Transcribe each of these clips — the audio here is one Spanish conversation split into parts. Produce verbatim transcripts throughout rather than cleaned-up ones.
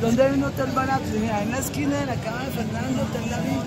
¿Dónde hay un hotel barato? Mira, en la esquina de la cama de Fernando, hotel La Villa,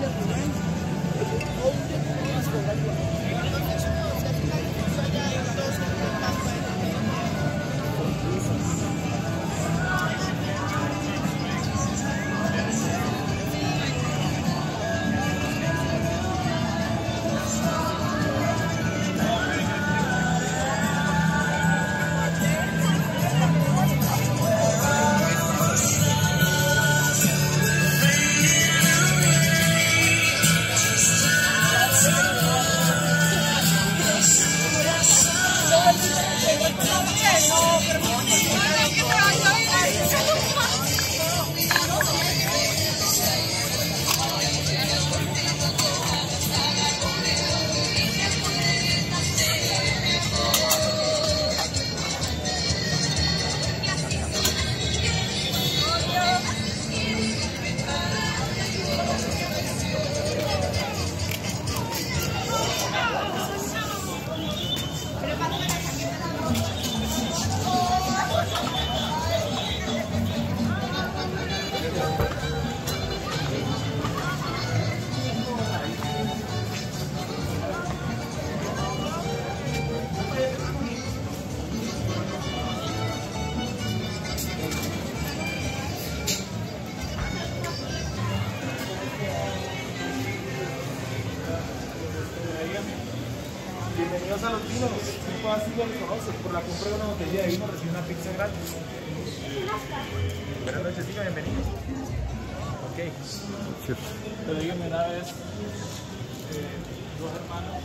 bienvenidos a los vinos. Un fácil los conoces. Por la compra de una botella de vino recibe una pizza gratis. Buenas noches, chicos, bienvenidos. Ok. Sure. Pero díganme una vez, eh, dos hermanos.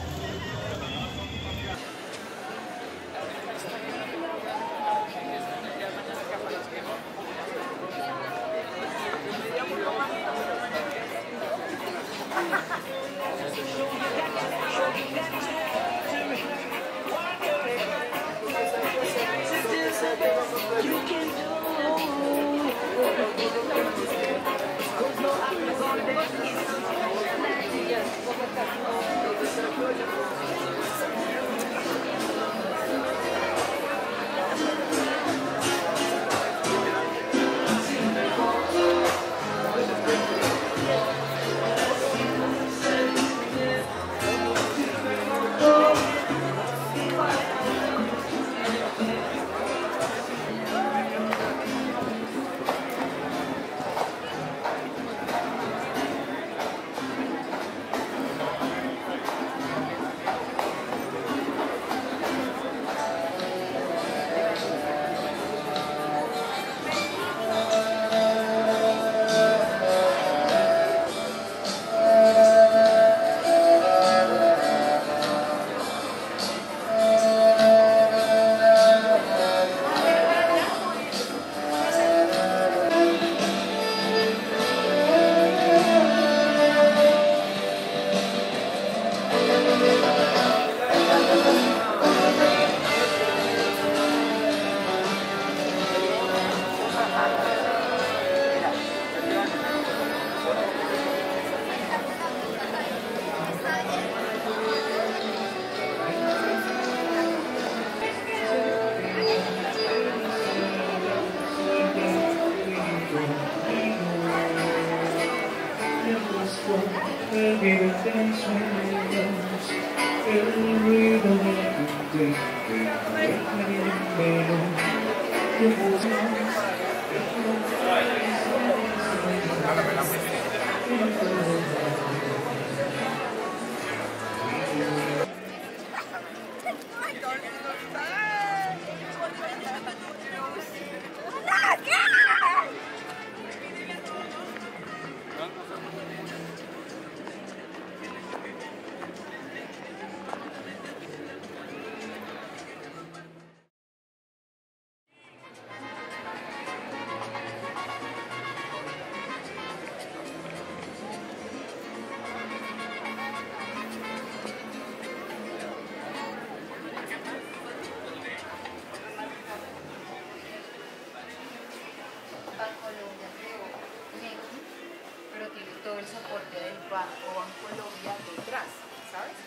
Todo el soporte del banco, Banco Colombia detrás, ¿sabes?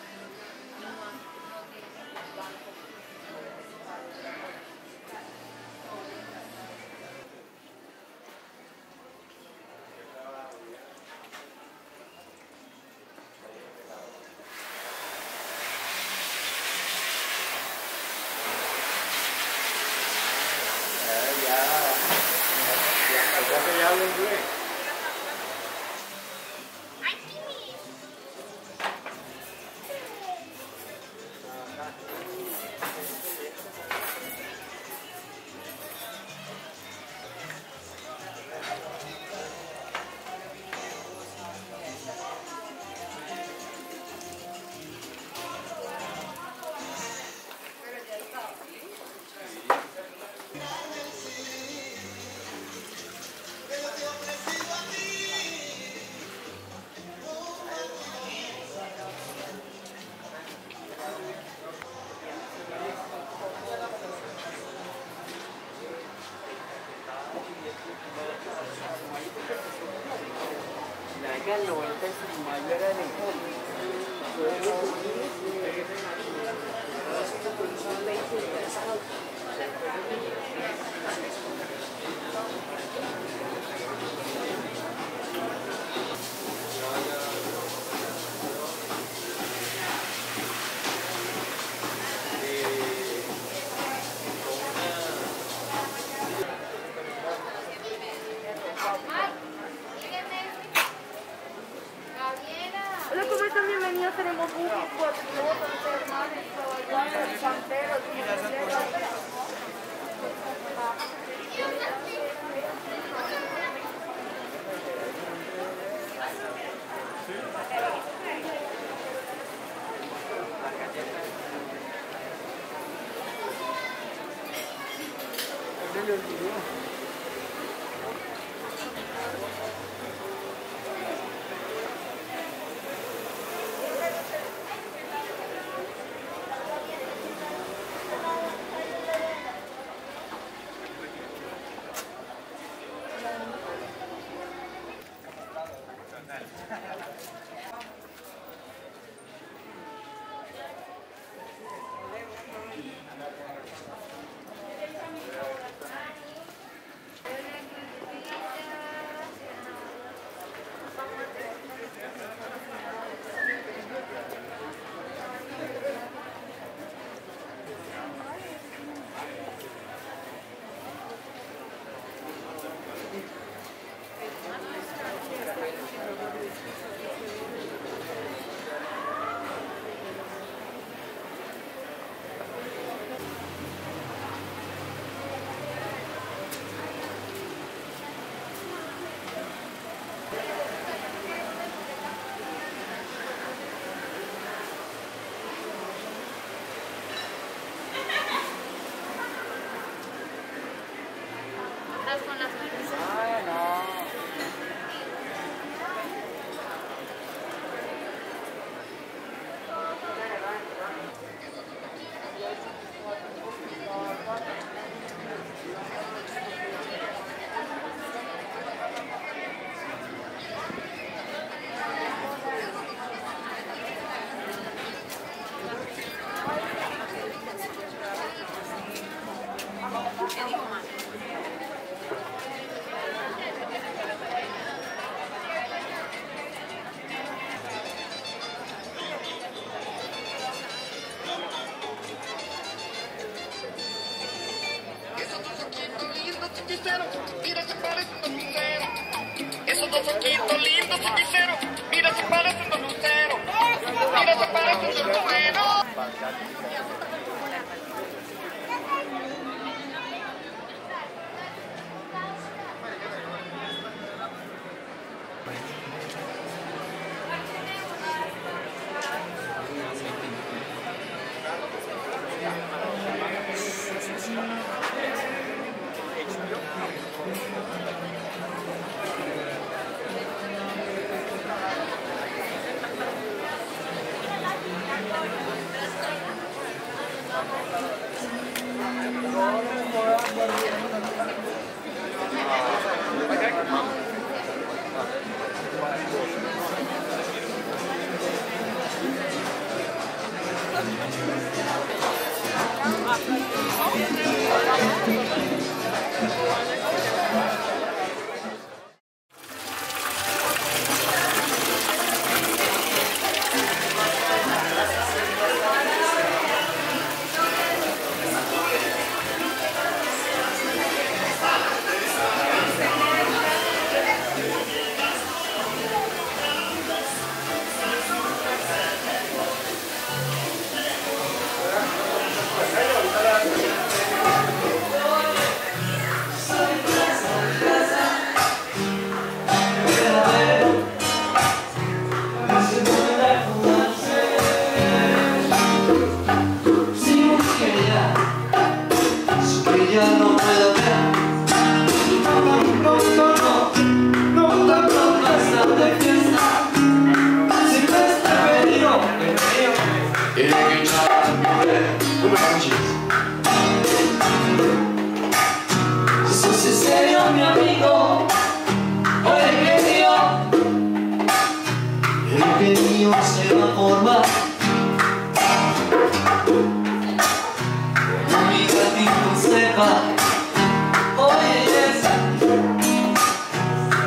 No, no tiene el banco. Ya, ya, ya, ya, ya, ya, la noventa y su mayor era de tenemos buques, cuatro botas, termales, caballeros, champeros, y con las camisas. Ay, no. ¿Qué digo, man? Gracias. sincero, mira que parece un lucero. Esos dos ojitos lindos y sinceros, mira que parece un lucero. Mira que parece un bueno.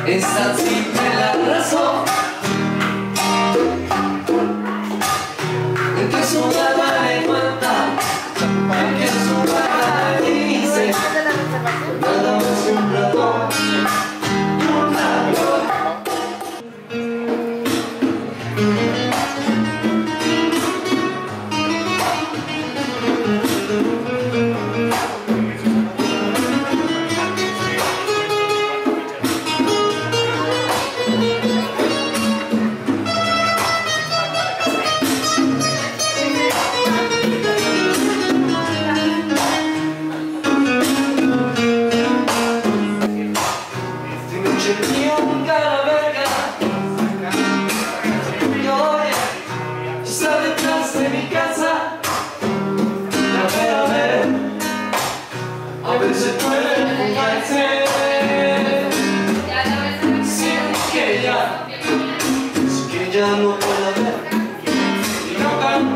Es tan simple la razón que su alma le cuenta, que su alma le dice nada más que un ratón y un árbol. No,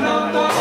no, no, no.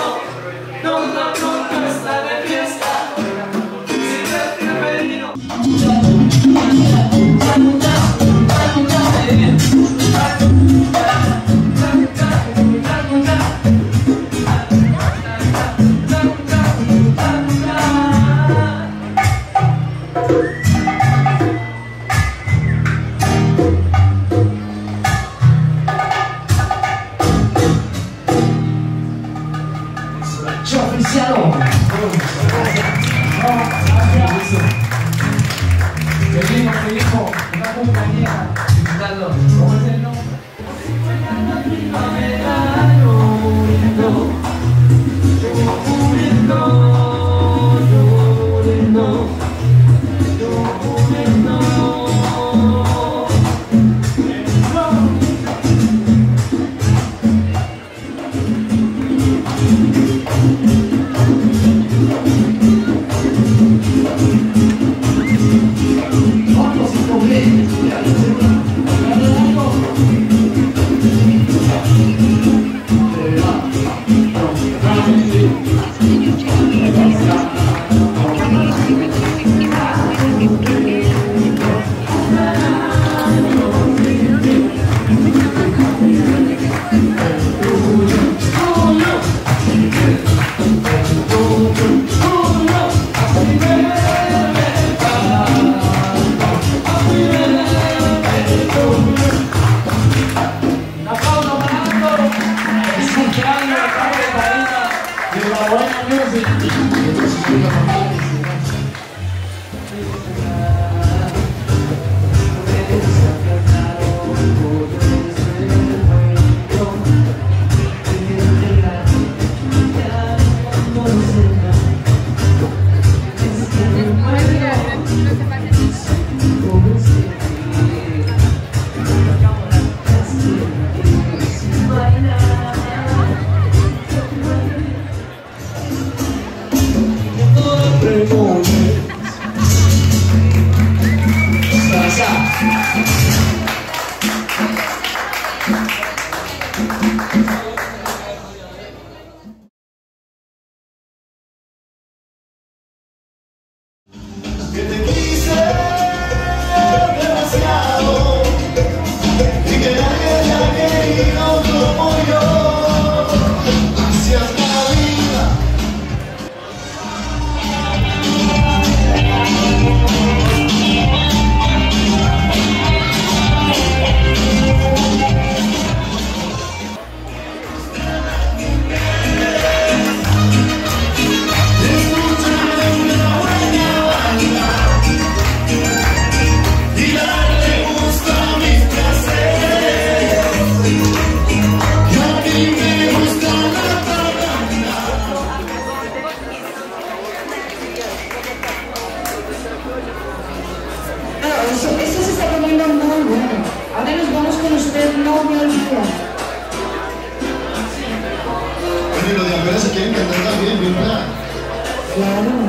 Claro.